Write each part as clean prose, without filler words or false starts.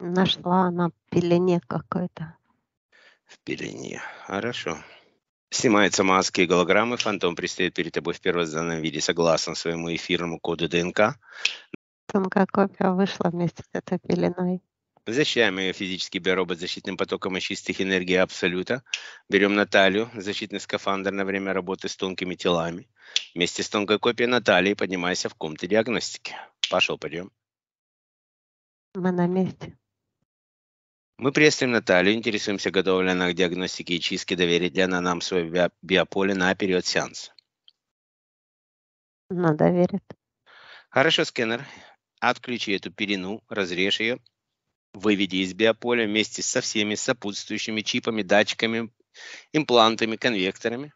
Нашла она в пелене какой-то. В пелене. Хорошо. Снимаются маски и голограммы. Фантом предстает перед тобой в первозданном виде согласно своему эфирному коду ДНК. Тонкая копия вышла вместе с этой пеленой. Защищаем ее физический биоробот защитным потоком из чистых энергий Абсолюта. Берем Наталью, защитный скафандр на время работы с тонкими телами. Вместе с тонкой копией Натальи поднимайся в комнату диагностики. Пошел, пойдем. Мы на месте. Мы приветствуем Наталью, интересуемся, готова ли она к диагностике и чистке, доверит ли она нам свое биополе на период сеанса. Она доверит. Хорошо, скэнер. Отключи эту пелену, разрежь ее, выведи из биополя вместе со всеми сопутствующими чипами, датчиками, имплантами, конвекторами.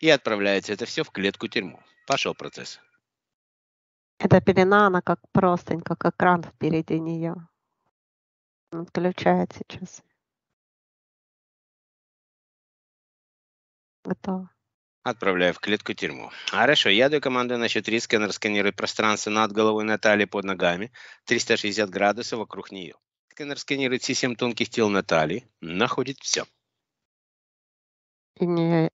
И отправляется это все в клетку-тюрьму. Пошел процесс. Эта пелена, она как простынь, как экран впереди нее. Отключает сейчас. Готово. Отправляю в клетку-тюрьму. Хорошо, я даю команду на счет 3. Сканер сканирует пространство над головой Натальи, под ногами. 360 градусов вокруг нее. Сканер сканирует все 7 тонких тел Натальи. Находит все. И не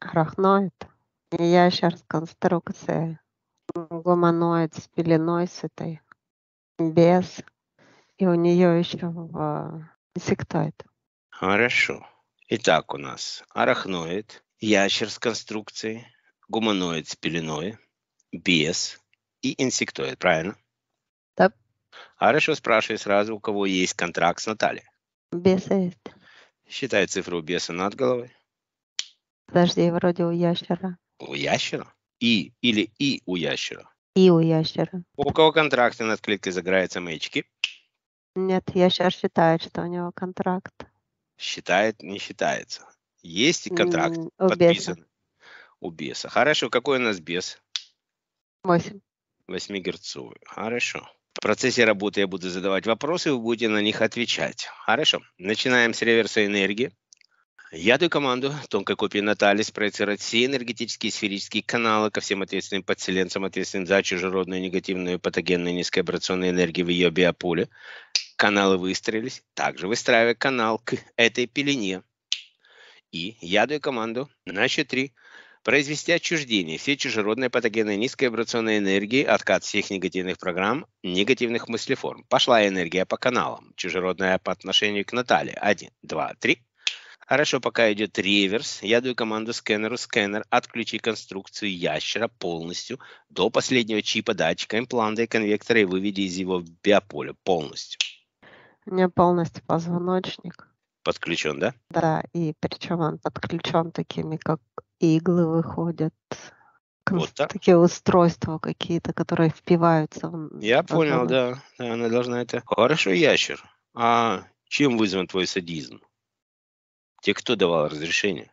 арахноид, не ящер с конструкцией, гуманоид с пеленой с этой, бес. И у нее еще инсектоид. Хорошо. Итак, у нас арахноид, ящер с конструкцией, гуманоид с пеленой, бес и инсектоид, правильно? Да. Хорошо, спрашивай сразу, у кого есть контракт с Натальей. Беса есть. Считай цифру беса над головой. Подожди, вроде у ящера. У ящера? И или и у ящера? И у ящера. У кого контракты над клеткой загораются маячки? Нет, ящер считает, что у него контракт. Считает, не считается. Есть и контракт подписан. Беса. У беса. Хорошо, какой у нас бес? 8. 8-герцовый. Хорошо. В процессе работы я буду задавать вопросы, вы будете на них отвечать. Хорошо. Начинаем с реверса энергии. Я даю команду тонкой копии Натальи спроецировать все энергетические и сферические каналы ко всем ответственным подселенцам, ответственным за чужеродную, негативную, патогенную, низкоабрационную энергию в ее биополе. Каналы выстроились. Также выстраивая канал к этой пелене. И я даю команду на счет 3 произвести отчуждение всей чужеродной, патогенной, низкоабрационной энергии, откат всех негативных программ, негативных мыслеформ. Пошла энергия по каналам. Чужеродная по отношению к Наталье. 1, 2, 3. Хорошо, пока идет реверс, я даю команду скэнеру. Скэнер, отключи конструкцию ящера полностью до последнего чипа, датчика, импланта и конвектора и выведи из его биополя полностью. У меня полностью позвоночник. Подключен, да? Да, и причем он подключен такими, как иглы выходят. Вот так? Такие устройства какие-то, которые впиваются. Я понял, да. Она должна это... Хорошо, ящер. А чем вызван твой садизм? Те, кто давал разрешение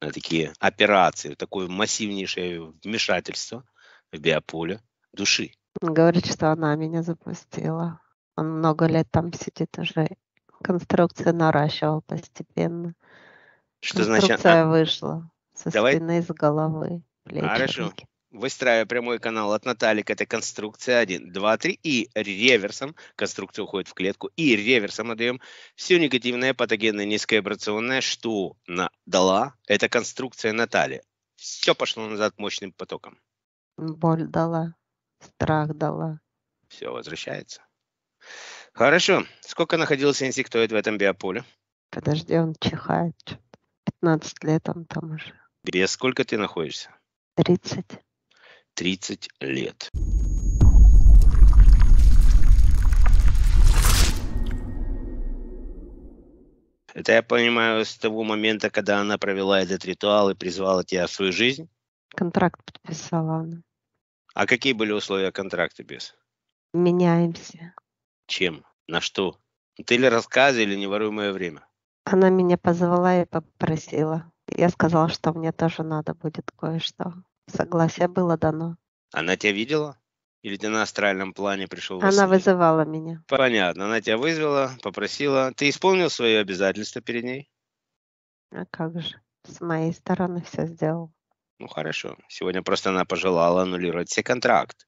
на такие операции, такое массивнейшее вмешательство в биополе души? Говорит, что она меня запустила. Он много лет там сидит уже. Конструкция наращивал постепенно. Что конструкция значит? Вышла со спины, с головы. Хорошо. Выстраивая прямой канал от Натальи к этой конструкции. 1, 2, 3. И реверсом конструкция уходит в клетку. И реверсом отдаем все негативное, патогенное, низковибрационное, что дала эта конструкция Натальи. Все пошло назад мощным потоком. Боль дала, страх дала. Все возвращается. Хорошо. Сколько находился инсектоид в этом биополе? Подожди, он чихает. 15 лет он там уже. Без сколько ты находишься? 30. 30 лет. Это я понимаю с того момента, когда она провела этот ритуал и призвала тебя в свою жизнь? Контракт подписала она. А какие были условия контракта, Бес? Меняемся. Чем? На что? Ты или рассказывай, или не воруй мое время? Она меня позвала и попросила. Я сказала, что мне тоже надо будет кое-что. Согласие было дано. Она тебя видела? Или ты на астральном плане пришел? Она вызывала меня. Понятно. Она тебя вызвала, попросила. Ты исполнил свои обязательства перед ней? А как же. С моей стороны все сделал. Ну хорошо. Сегодня просто она пожелала аннулировать все контракты.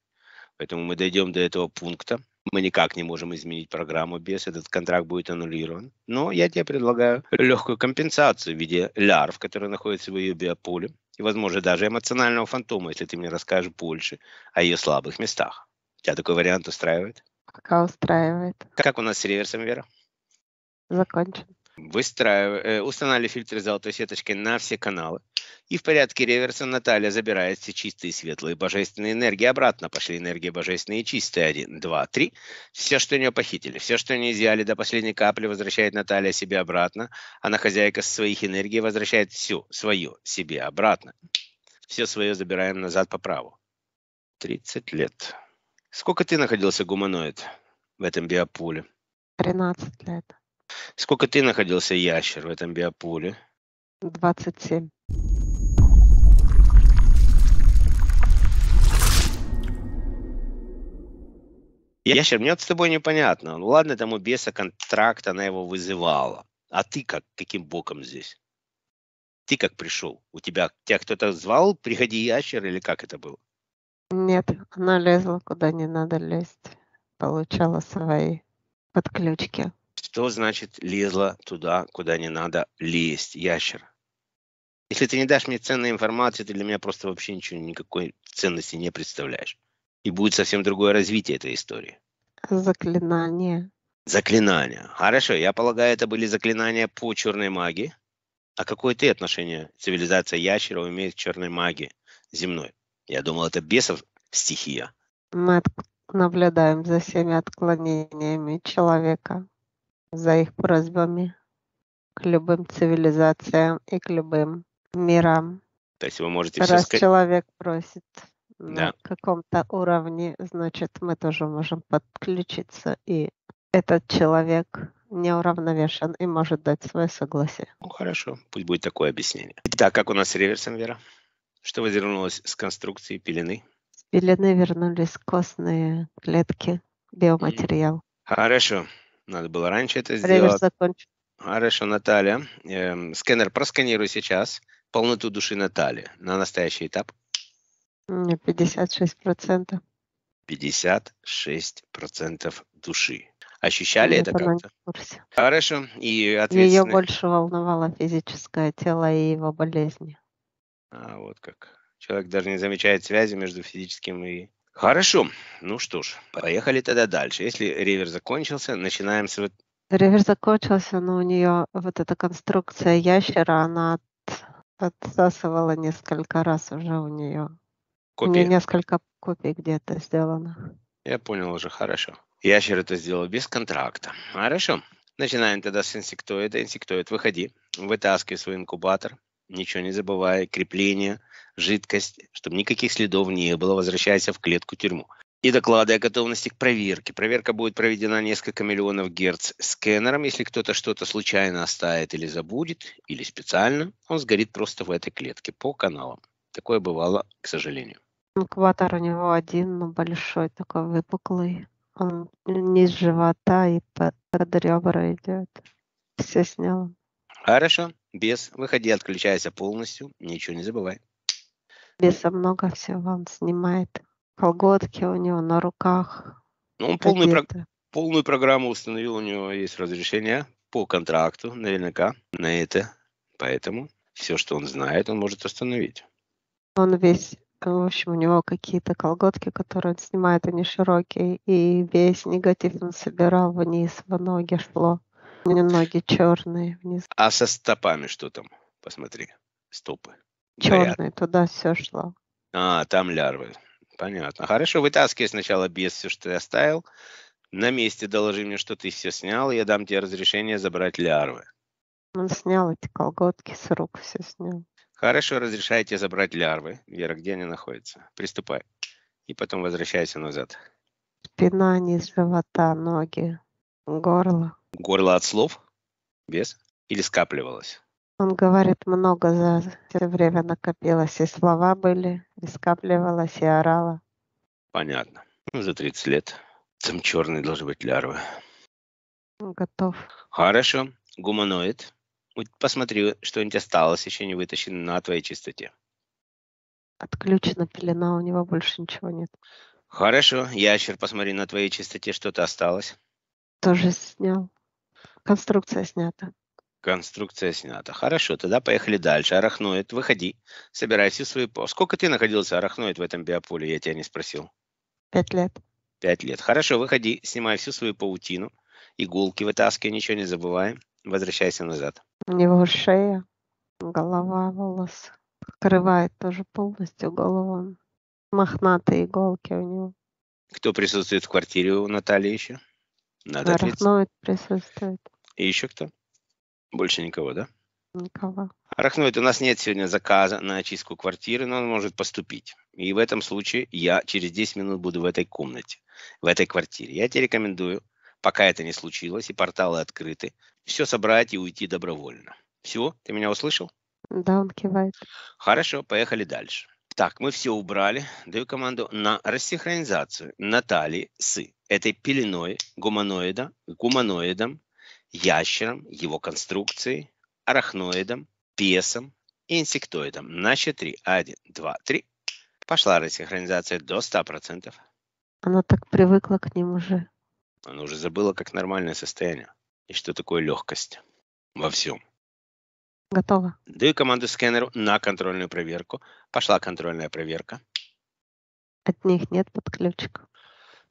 Поэтому мы дойдем до этого пункта. Мы никак не можем изменить программу БЕС, этот контракт будет аннулирован. Но я тебе предлагаю легкую компенсацию в виде лярв, которые находятся в ее биополе, и, возможно, даже эмоционального фантома, если ты мне расскажешь больше о ее слабых местах. Тебя такой вариант устраивает? Пока устраивает. Как у нас с реверсом, Вера? Закончен. Устанавливали фильтр золотой сеточкой на все каналы. И в порядке реверса Наталья забирает все чистые, светлые, божественные энергии. Обратно пошли энергии божественные и чистые. 1, 2, 3. Все, что у нее похитили, все, что у нее изъяли до последней капли, возвращает Наталья себе обратно. Она хозяйка своих энергий, возвращает все свое себе обратно. Все свое забираем назад по праву. 30 лет. Сколько ты находился, гуманоид, в этом биополе? 13 лет. Сколько ты находился, ящер, в этом биополе? 27. Ящер, мне вот с тобой непонятно. Ну ладно, тому беса контракт, она его вызывала. А ты как? Каким боком здесь? Ты как пришел? Тебя кто-то звал? Приходи, ящер, или как это было? Нет, она лезла куда не надо лезть. Получала свои подключки. Что значит лезла туда, куда не надо лезть, ящер? Если ты не дашь мне ценной информации, ты для меня просто вообще ничего, никакой ценности не представляешь. И будет совсем другое развитие этой истории. Заклинания. Заклинания. Хорошо, я полагаю, это были заклинания по черной магии. А какое ты отношение цивилизация ящеров имеет к черной магии земной? Я думал, это бесов стихия. Мы наблюдаем за всеми отклонениями человека, за их просьбами к любым цивилизациям и к любым мирам. То есть вы можете все сказать... Раз человек просит... На каком-то уровне, значит, мы тоже можем подключиться, и этот человек неуравновешен и может дать свое согласие. Ну, хорошо, пусть будет такое объяснение. Итак, как у нас с реверсом, Вера? Что вернулось с конструкции пелены? С пелены вернулись костные клетки, биоматериал. Хорошо, надо было раньше это сделать. Реверс закончен. Хорошо, Наталья. Скэнер, просканируй сейчас полноту души Натальи на настоящий этап. 56%. 56% души. Ощущали это как-то? Хорошо. И ответственно... Ее больше волновало физическое тело и его болезни. А вот как. Человек даже не замечает связи между физическим и... Хорошо. Ну что ж, поехали тогда дальше. Если ревер закончился, начинаем с... Ревер закончился, но у нее вот эта конструкция ящера, она отсасывала несколько раз уже у нее. Копии. У меня несколько копий где-то сделано. Я понял уже, хорошо. Ящер это сделал без контракта. Хорошо. Начинаем тогда с инсектоида. Инсектоид, выходи, вытаскивай свой инкубатор, ничего не забывай, крепление, жидкость, чтобы никаких следов не было, возвращайся в клетку-тюрьму. И доклады о готовности к проверке. Проверка будет проведена несколько миллионов герц скэнером. Если кто-то что-то случайно оставит или забудет, или специально, он сгорит просто в этой клетке по каналам. Такое бывало, к сожалению. Инкубатор у него один, но большой, такой выпуклый. Он низ живота и под ребра идет. Все снял. Хорошо. Бес, выходи, отключайся полностью. Ничего не забывай. Беса много всего он снимает. Колготки у него на руках. Ну, он полную программу установил. У него есть разрешение по контракту наверняка на это. Поэтому все, что он знает, он может установить. Он весь, в общем, у него какие-то колготки, которые он снимает, они широкие. И весь негатив он собирал вниз, в ноги шло. У него ноги черные вниз. А со стопами что там? Посмотри, стопы. Черные, горят. Туда все шло. А, там лярвы. Понятно. Хорошо, вытаскивай сначала без все, что я оставил. На месте доложи мне, что ты все снял, и я дам тебе разрешение забрать лярвы. Он снял эти колготки с рук, все снял. Хорошо, разрешаю тебе забрать лярвы. Вера, где они находятся? Приступай. И потом возвращайся назад. Спина, низ живота, ноги, горло. Горло от слов? Без? Или скапливалось? Он говорит, много за все время накопилось. И слова были, и скапливалось, и орало. Понятно. Ну, за 30 лет. Там черные должны быть лярвы. Готов. Хорошо. Гуманоид. Посмотри, что-нибудь осталось, еще не вытащено на твоей чистоте. Отключена пелена, у него больше ничего нет. Хорошо, ящер, посмотри, на твоей частоте что-то осталось. Тоже снял. Конструкция снята. Конструкция снята. Хорошо, тогда поехали дальше. Арахноид, выходи, собирай все свои... Сколько ты находился, арахноид, в этом биополе? Я тебя не спросил. 5 лет. 5 лет. Хорошо, выходи, снимай всю свою паутину, иголки вытаскивай, ничего не забывай. Возвращайся назад. У него шея, голова, волос. Покрывает тоже полностью голову. Мохнатые иголки у него. Кто присутствует в квартире у Натальи еще? Надо ответить. Арахноид присутствует. И еще кто? Больше никого, да? Никого. Арахноид, у нас нет сегодня заказа на очистку квартиры, но он может поступить. И в этом случае я через 10 минут буду в этой комнате, в этой квартире. Я тебе рекомендую, пока это не случилось и порталы открыты, все собрать и уйти добровольно. Все? Ты меня услышал? Да, он кивает. Хорошо, поехали дальше. Так, мы все убрали. Даю команду на рассинхронизацию Натальи с этой пеленой гуманоидом, ящером, его конструкцией, арахноидом, бесом и инсектоидом. На счет 3. 1, 2, 3. Пошла рассинхронизация до 100%. Она так привыкла к ним уже. Она уже забыла, как нормальное состояние. И что такое легкость во всем. Готово. Даю команду скэнеру на контрольную проверку. Пошла контрольная проверка. От них нет подключек.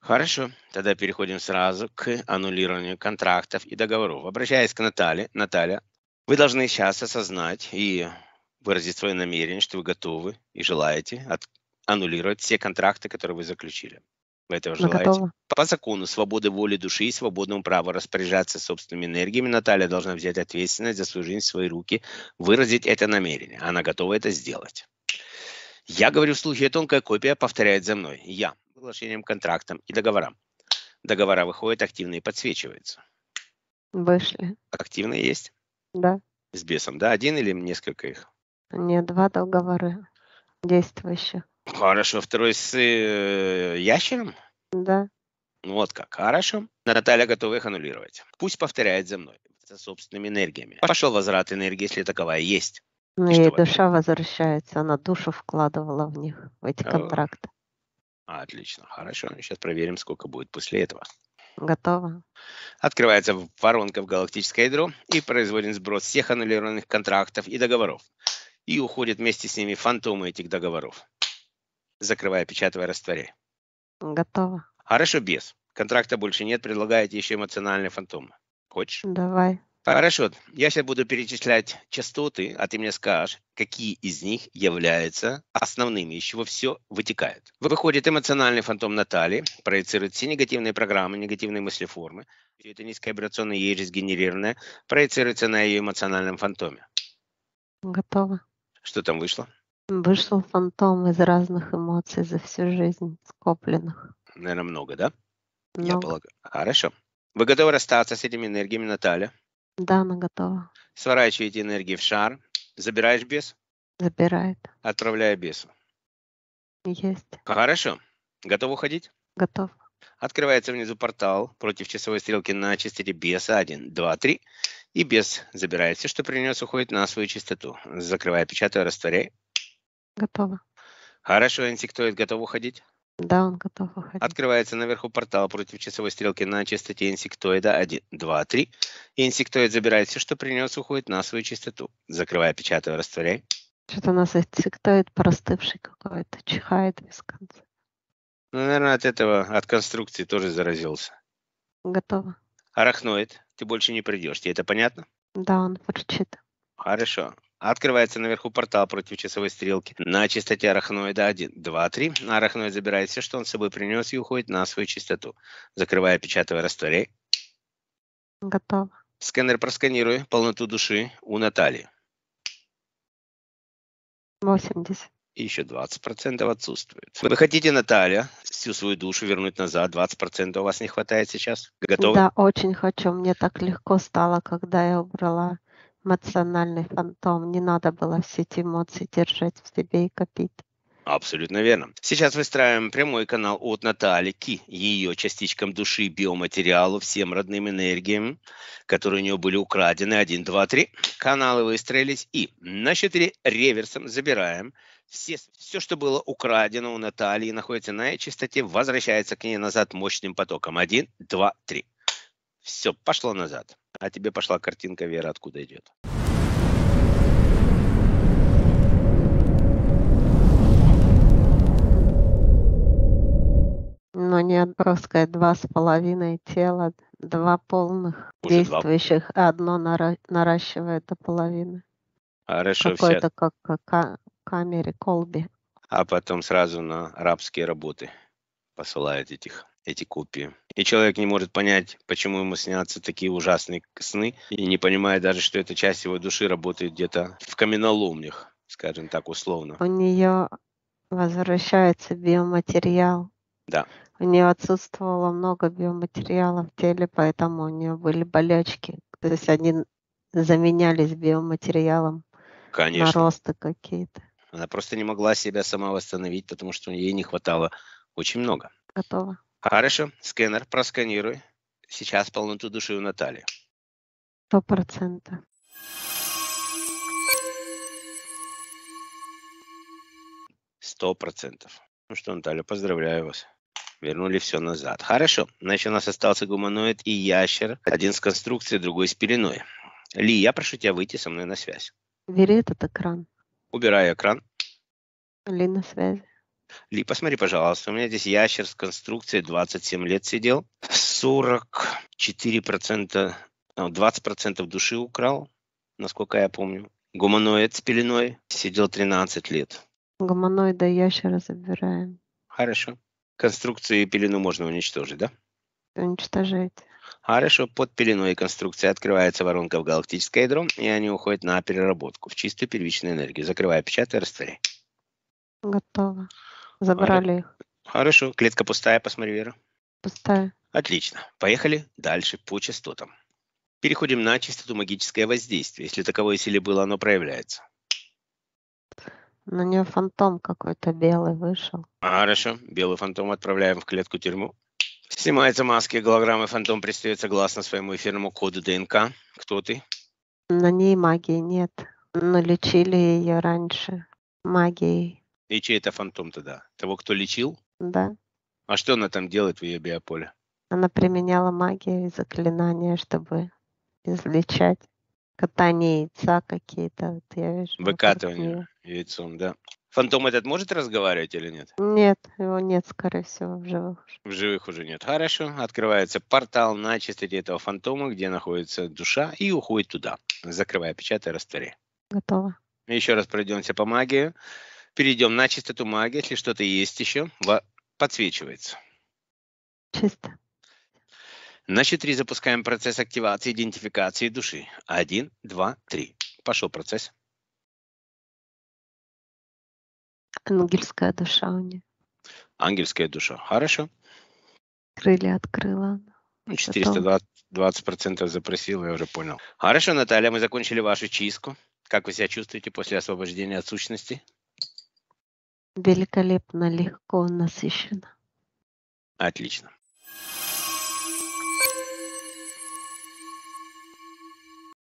Хорошо, тогда переходим сразу к аннулированию контрактов и договоров. Обращаясь к Наталье. Наталья, вы должны сейчас осознать и выразить свое намерение, что вы готовы и желаете аннулировать все контракты, которые вы заключили. Вы этого желаете? Готова. По закону свободы воли души и свободному праву распоряжаться собственными энергиями Наталья должна взять ответственность за свою жизнь в свои руки, выразить это намерение. Она готова это сделать. Я говорю вслух, и тонкая копия повторяет за мной. Я. Соглашением, контрактам и договорам. Договора выходят активно и подсвечиваются. Вышли. Активно есть? Да. С бесом, да? Один или несколько их? Нет, 2 договора действующих. Хорошо. Второй с ящером? Да. Вот как. Хорошо. Наталья готова их аннулировать. Пусть повторяет за мной. За собственными энергиями. Пошел возврат энергии, если таковая есть. Ну, ей душа возвращается. Она душу вкладывала в них, в эти контракты. Отлично, хорошо. Сейчас проверим, сколько будет после этого. Готово. Открывается воронка в галактическое ядро и производит сброс всех аннулированных контрактов и договоров. И уходят вместе с ними фантомы этих договоров. Закрывай, печатай, растворяй. Готово. Хорошо, без. Контракта больше нет, предлагаете еще эмоциональные фантомы. Хочешь? Давай. Хорошо, я сейчас буду перечислять частоты, а ты мне скажешь, какие из них являются основными, из чего все вытекает. Выходит эмоциональный фантом Натальи, проецирует все негативные программы, негативные мыслеформы. Все это низковибрационное, ей же сгенерированное, проецируется на ее эмоциональном фантоме. Готово. Что там вышло? Вышел фантом из разных эмоций за всю жизнь, скопленных. Наверное, много, да? Много. Я полагаю. Хорошо. Вы готовы расстаться с этими энергиями, Наталья? Да, она готова. Сворачиваете энергии в шар. Забираешь бес? Забирает. Отправляю бесу. Есть. Хорошо. Готов уходить? Готов. Открывается внизу портал против часовой стрелки на частоте беса. 1, 2, 3. И бес забирает все, что принес, уходит на свою частоту. Закрывай, печатай, растворяй. Готово. Хорошо, инсектоид готов уходить? Да, он готов уходить. Открывается наверху портал против часовой стрелки на частоте инсектоида. 1, 2, 3. Инсектоид забирает все, что принес, уходит на свою частоту. Закрывай, печатай, растворяй. Что-то у нас инсектоид простывший какой-то, чихает без конца. Ну, наверное, от этого, от конструкции тоже заразился. Готово. Арахноид, ты больше не придешь. Тебе это понятно? Да, он ворчит. Хорошо. Открывается наверху портал против часовой стрелки на частоте арахноида. 1, 2, 3. Арахноид забирает все, что он с собой принес, и уходит на свою частоту. Закрывая, печатая, растворяй. Готово. Сканер, просканируй полноту души у Натальи. 80. И еще 20% отсутствует. Вы хотите, Наталья, всю свою душу вернуть назад? 20% у вас не хватает сейчас? Готовы? Да, очень хочу. Мне так легко стало, когда я убрала эмоциональный фантом. Не надо было все эти эмоции держать в себе и копить. Абсолютно верно. Сейчас выстраиваем прямой канал от Натальи к ее частичкам души, биоматериалу, всем родным энергиям, которые у нее были украдены. 1, 2, 3. Каналы выстроились. И на 4 реверсом забираем. Все, что было украдено у Натальи, находится на частоте, возвращается к ней назад мощным потоком. 1, 2, 3. Все, пошло назад. А тебе пошла картинка, Вера, откуда идет. Но не отброска, 2,5 тела, 2 полных уже действующих, а одно наращивает до половины. Хорошо, какой-то как камере, колбе. А потом сразу на арабские работы посылают эти копии. И человек не может понять, почему ему снятся такие ужасные сны, и не понимает даже, что эта часть его души работает где-то в каменоломнях, скажем так, условно. У нее возвращается биоматериал. Да. У нее отсутствовало много биоматериала в теле, поэтому у нее были болячки. То есть они заменялись биоматериалом. Конечно. Наросты какие-то. Она просто не могла себя сама восстановить, потому что ей не хватало очень много. Готово. Хорошо. Скэнер, просканируй. Сейчас полноту души у Натальи. 100%. Ну что, Наталья, поздравляю вас. Вернули все назад. Хорошо. Значит, у нас остался гуманоид и ящер. Один с конструкцией, другой с пеленой. Ли, я прошу тебя выйти со мной на связь. Бери этот экран. Убираю экран. Ли на связи. Ли, посмотри, пожалуйста. У меня здесь ящер с конструкцией, 27 лет сидел. 44%, 20% души украл, насколько я помню. Гуманоид с пеленой сидел 13 лет. Гуманоида и ящера забираем. Хорошо. Конструкции и пелену можно уничтожить, да? Уничтожить. Хорошо. Под пеленой и конструкцией открывается воронка в галактическое ядро, и они уходят на переработку в чистую первичную энергию. Закрывай, печатай, растворяй. Готово. Забрали их. Хорошо. Клетка пустая, посмотри, Вера. Пустая. Отлично. Поехали дальше по частотам. Переходим на частоту магическое воздействие. Если таковой силе было, оно проявляется. На нее фантом какой-то белый вышел. Хорошо. Белый фантом отправляем в клетку-тюрьму. Снимаются маски, голограммы. Фантом предстает согласно своему эфирному коду ДНК. Кто ты? На ней магии нет. Но лечили ее раньше магией. И чей это фантом тогда? Того, кто лечил? Да. А что она там делает в ее биополе? Она применяла магию и заклинания, чтобы излечать. Катание яйца какие-то. Вот я вижу, выкатывание яйцом, да. Фантом этот может разговаривать или нет? Нет, его нет, скорее всего, в живых. В живых уже нет. Хорошо. Открывается портал на частоте этого фантома, где находится душа, и уходит туда. Закрывай, печатай, раствори. Готово. Еще раз пройдемся по магии. Перейдем на частоту магии. Если что-то есть еще, подсвечивается. Чисто. На 4 запускаем процесс активации, идентификации души. 1, 2, 3. Пошел процесс. Ангельская душа у нее. Ангельская душа. Хорошо. Крылья открыла. 420% запросила, я уже понял. Хорошо, Наталья, мы закончили вашу чистку. Как вы себя чувствуете после освобождения от сущности? Великолепно, легко, насыщенно. Отлично.